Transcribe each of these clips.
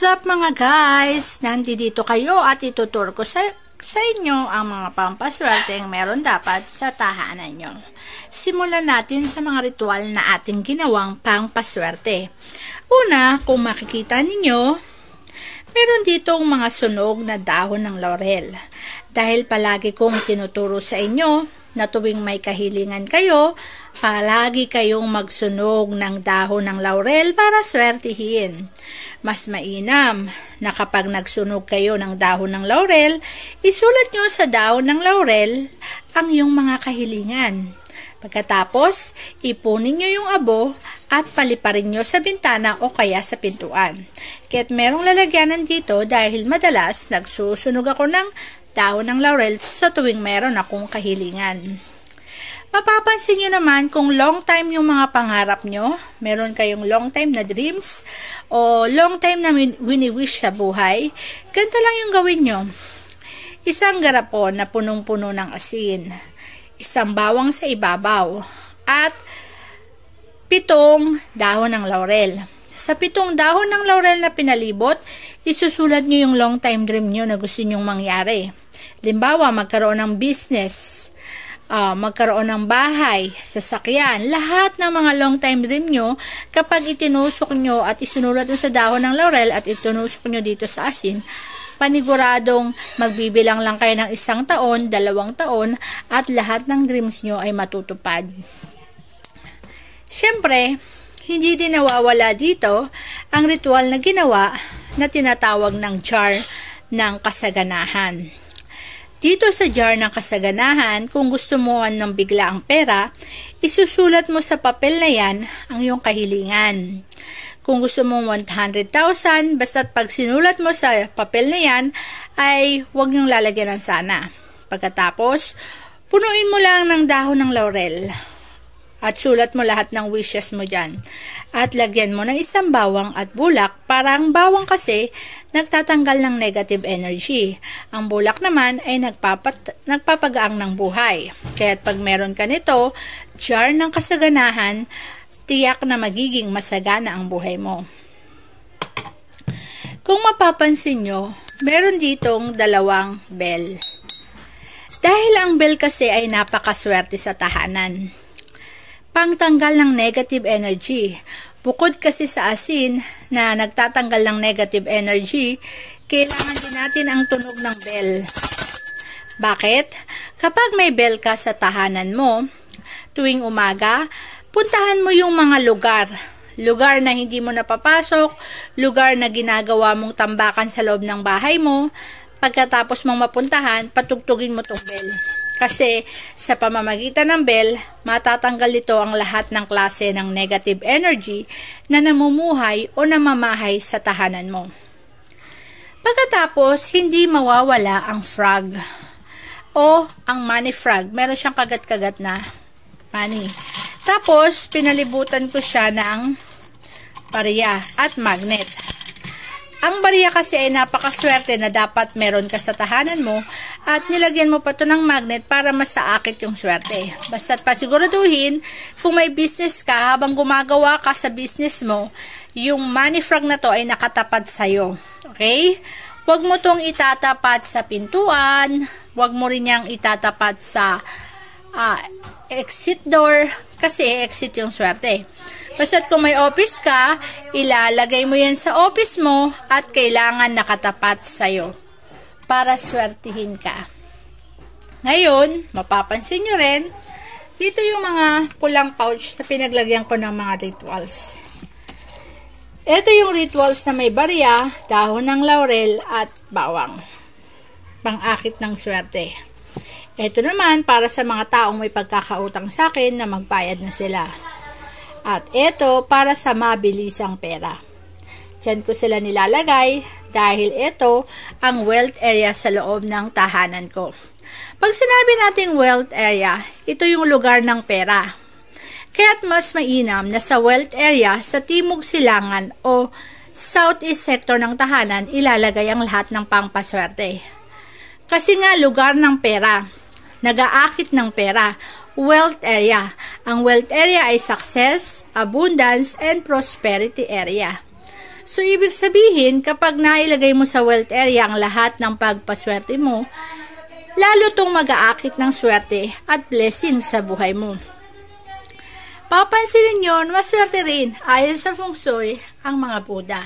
What's up mga guys? Nandito kayo at ituturo ko sa inyo ang mga pampaswerteng meron dapat sa tahanan nyo. Simulan natin sa mga ritual na ating ginawang pampaswerte. Una, kung makikita ninyo, meron ditong mga sunog na dahon ng laurel. Dahil palagi kong tinuturo sa inyo na tuwing may kahilingan kayo, palagi kayong magsunog ng dahon ng laurel para swertihin. Mas mainam na kapag nagsunog kayo ng dahon ng laurel, isulat nyo sa dahon ng laurel ang iyong mga kahilingan. Pagkatapos, ipunin nyo yung abo at paliparin nyo sa bintana o kaya sa pintuan. Kaya't merong lalagyanan dito dahil madalas nagsusunog ako ng dahon ng laurel sa tuwing meron akong kahilingan. Mapapansin nyo naman kung long time yung mga pangarap nyo, meron kayong long time na dreams o long time na wini-wish sa buhay, ganito lang yung gawin nyo. Isang garapon na punong-puno ng asin, isang bawang sa ibabaw, at 7 dahon ng laurel. Sa 7 dahon ng laurel na pinalibot, isusulat nyo yung long time dream nyo na gusto nyong mangyari. Halimbawa, magkaroon ng business, magkaroon ng bahay, sasakyan, lahat ng mga long time dream nyo. Kapag itinusok nyo at isunulat nyo sa dahon ng laurel at itinusok nyo dito sa asin, paniguradong magbibilang lang kayo ng 1 taon, 2 taon, at lahat ng dreams nyo ay matutupad. Siyempre, hindi din nawawala dito ang ritual na ginawa na tinatawag ng jar ng kasaganahan. Dito sa jar ng kasaganahan, kung gusto mo ng bigla ang pera, isusulat mo sa papel na yan ang iyong kahilingan. Kung gusto mo 100,000, basta't pag sinulat mo sa papel na yan, ay huwag niyong lalagyan ng sana. Pagkatapos, punuin mo lang ng dahon ng laurel at sulat mo lahat ng wishes mo dyan. At lagyan mo ng 1 bawang at bulak. Para ang bawang kasi nagtatanggal ng negative energy. Ang bulak naman ay nagpapagaang ng buhay. Kaya't pag meron ka nito, jar ng kasaganahan, tiyak na magiging masagana ang buhay mo. Kung mapapansin nyo, meron ditong 2 bell. Dahil ang bell kasi ay napakaswerte sa tahanan. Pangtanggal ng negative energy. Bukod kasi sa asin na nagtatanggal ng negative energy, kailangan din natin ang tunog ng bell. Bakit? Kapag may bell ka sa tahanan mo, tuwing umaga, puntahan mo yung mga lugar. Lugar na hindi mo napapasok, lugar na ginagawa mong tambakan sa loob ng bahay mo. Pagkatapos mong mapuntahan, patugtugin mo tong bell. Kasi sa pamamagitan ng bell, matatanggal ito ang lahat ng klase ng negative energy na namumuhay o namamahay sa tahanan mo. Pagkatapos, hindi mawawala ang frog o ang money frog. Meron siyang kagat-kagat na money. Tapos, pinalibutan ko siya ng barya at magnet. Ang barya kasi ay napakaswerte na dapat meron ka sa tahanan mo at nilagyan mo pa ito ng magnet para masaakit yung swerte. Basta't pasiguraduhin kung may business ka, habang gumagawa ka sa business mo, yung money frog na to ay nakatapat sa'yo. Okay? Huwag mo itong itatapat sa pintuan, huwag mo rin niyang itatapat sa exit door kasi exit yung swerte. Basta't kung may office ka, ilalagay mo yan sa office mo at kailangan nakatapat sa'yo para swertihin ka. Ngayon, mapapansin nyo rin, dito yung mga pulang pouch na pinaglagyan ko ng mga rituals. Ito yung rituals na may barya, dahon ng laurel at bawang. Pang-akit ng swerte. Ito naman para sa mga taong may pagkakautang sa akin na magbayad na sila. At ito para sa mabilisang pera. Diyan ko sila nilalagay dahil ito ang wealth area sa loob ng tahanan ko. Pag sinabi nating wealth area, ito yung lugar ng pera. Kaya't mas mainam na sa wealth area, sa timog silangan o southeast sector ng tahanan, ilalagay ang lahat ng pampaswerte. Kasi nga lugar ng pera, nag-aakit ng pera, wealth area. Ang wealth area ay success, abundance, and prosperity area. So, ibig sabihin, kapag nailagay mo sa wealth area ang lahat ng pagpaswerte mo, lalo tong mag-aakit ng swerte at blessing sa buhay mo. Papansinin nyo, maswerte rin ayon sa feng shui ang mga Buddha.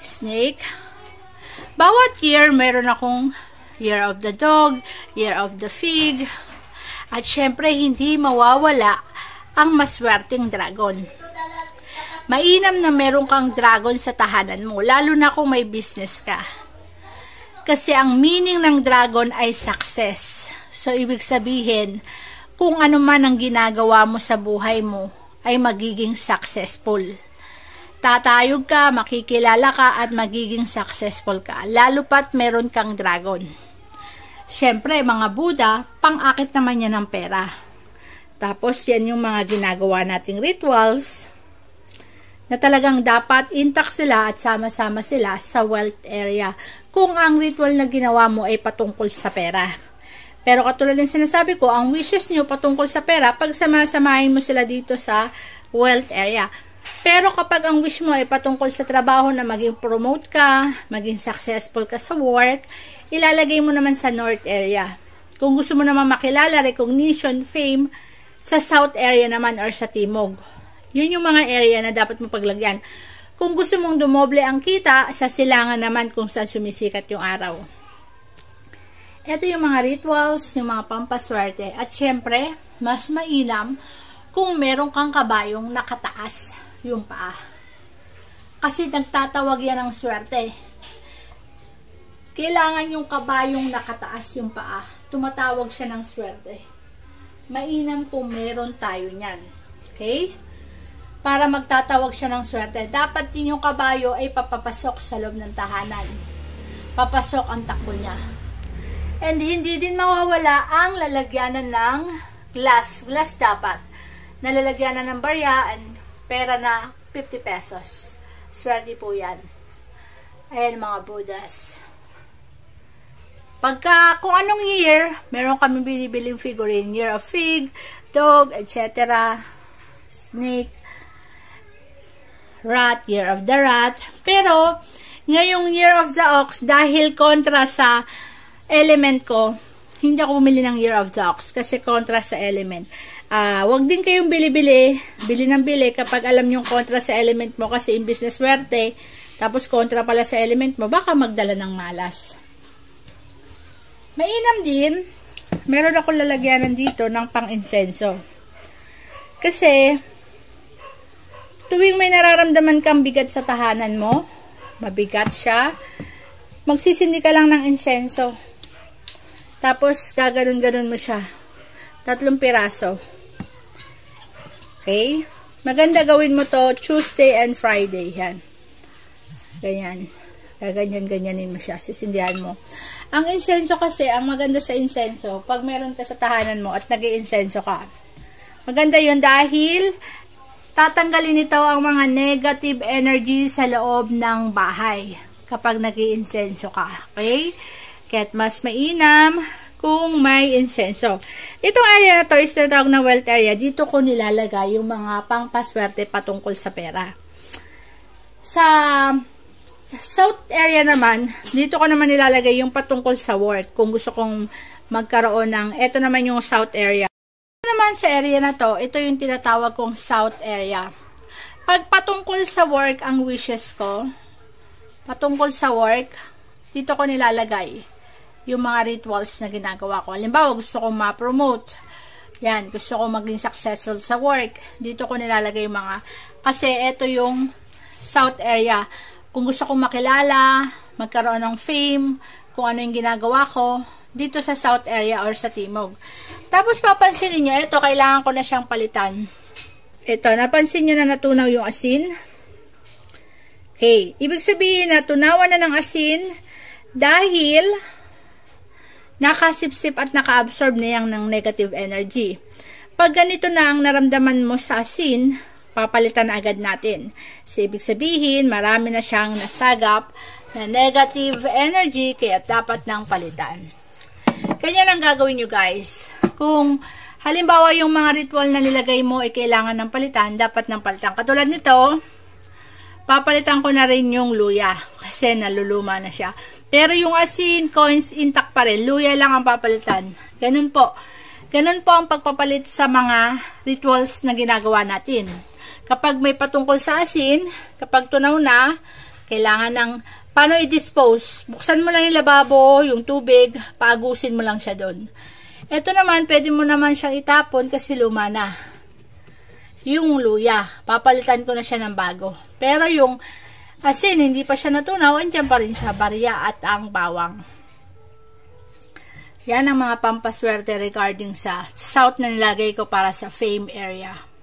Snake. Bawat year, meron akong year of the dog, year of the fig, at syempre, hindi mawawala ang maswerteng dragon. Mainam na meron kang dragon sa tahanan mo, lalo na kung may business ka. Kasi ang meaning ng dragon ay success. So, ibig sabihin, kung ano man ang ginagawa mo sa buhay mo, ay magiging successful. Tatayog ka, makikilala ka, at magiging successful ka, lalo pat meron kang dragon. Siyempre, mga Buddha, pang-akit naman yan ng pera. Tapos, yan yung mga ginagawa nating rituals na talagang dapat intact sila at sama-sama sila sa wealth area kung ang ritual na ginawa mo ay patungkol sa pera. Pero katulad ng sinasabi ko, ang wishes nyo patungkol sa pera, pag samasamahin mo sila dito sa wealth area. Pero kapag ang wish mo ay patungkol sa trabaho na maging promote ka, maging successful ka sa work, ilalagay mo naman sa north area. Kung gusto mo naman makilala, recognition, fame, sa south area naman or sa timog. Yun yung mga area na dapat mo paglagyan. Kung gusto mong dumoble ang kita, sa silangan naman kung saan sumisikat yung araw. Ito yung mga rituals, yung mga pampaswerte. At syempre, mas mainam kung meron kang kabayong nakataas yung paa. Kasi nagtatawag yan ng swerte. Kailangan yung kabayong nakataas yung paa. Tumatawag siya ng swerte. Mainam kung meron tayo niyan. Okay? Para magtatawag siya ng swerte, dapat din yung kabayo ay papapasok sa loob ng tahanan. Papasok ang takbo niya. And hindi din mawawala ang lalagyanan ng glass. Glass dapat. Nalalagyanan ng barya and pera na 50 pesos. Swerte po yan. Ayan mga Buddhas. Pagka kung anong year, meron kami binibiling figurine. Year of fig, dog, etc. Snake, rat, year of the rat. Pero, ngayong year of the ox, dahil kontra sa element ko, hindi ako bumili ng year of the ox kasi kontra sa element. Huwag din kayong bili ng bili kapag alam nyo kontra sa element mo kasi imbis na swerte, tapos kontra pala sa element mo, baka magdala ng malas. Mainam din, meron akong lalagyanan dito ng pang-insenso. Kasi, tuwing may nararamdaman kang bigat sa tahanan mo, mabigat siya, magsisindi ka lang ng insenso. Tapos, gaganon-ganon mo siya. 3 piraso. Okay? Maganda gawin mo to Tuesday and Friday. Yan. Ganyan. Gaganyan-ganyanin mo siya. Sisindihan mo. Ang insenso kasi, ang maganda sa insenso, pag meron ka sa tahanan mo at nag-i-insenso ka, maganda yun dahil tatanggalin ito ang mga negative energy sa loob ng bahay kapag nag-i-insenso ka. Okay? Kaya't mas mainam kung may insenso. Itong area na to is tinatawag na wealth area. Dito ko nilalagay yung mga pangpaswerte patungkol sa pera. Sa south area naman, dito ko naman nilalagay yung patungkol sa work. Kung gusto kong magkaroon ng, eto naman yung south area. Ito naman sa area na to, ito yung tinatawag kong south area. Pag patungkol sa work ang wishes ko, patungkol sa work, dito ko nilalagay yung mga rituals na ginagawa ko. Halimbawa, gusto kong ma-promote. Yan, gusto kong maging successful sa work. Dito ko nilalagay yung mga, kasi eto yung south area. Kung gusto kong makilala, magkaroon ng fame, kung ano yung ginagawa ko, dito sa south area or sa timog. Tapos papansinin nyo, ito, kailangan ko na siyang palitan. Ito, napansin nyo na natunaw yung asin. Okay, ibig sabihin natunawan na ng asin dahil nakasipsip at nakaabsorb na yan ng negative energy. Pag ganito na ang naramdaman mo sa asin, papalitan na agad natin. So, ibig sabihin, marami na siyang nasagap na negative energy, kaya dapat nang palitan. Kanya lang gagawin nyo, guys. Kung halimbawa yung mga ritual na nilagay mo ay kailangan ng palitan, dapat nang palitan. Katulad nito, Papalitan ko na rin yung luya kasi naluluma na siya. Pero yung asin coins intact pa rin. Luya lang ang papalitan. Ganun po. Ganun po ang pagpapalit sa mga rituals na ginagawa natin. Kapag may patungkol sa asin, kapag tunaw na, kailangan ng paano i-dispose. Buksan mo lang yung lababo, yung tubig, paagusin mo lang siya doon. Ito naman, pwede mo naman siyang itapon kasi luma na. Yung luya, papalitan ko na siya ng bago. Pero yung asin, hindi pa siya natunaw, andyan pa rin siya, barya at ang bawang. Yan ang mga pampaswerte regarding sa south na nilagay ko para sa fame area.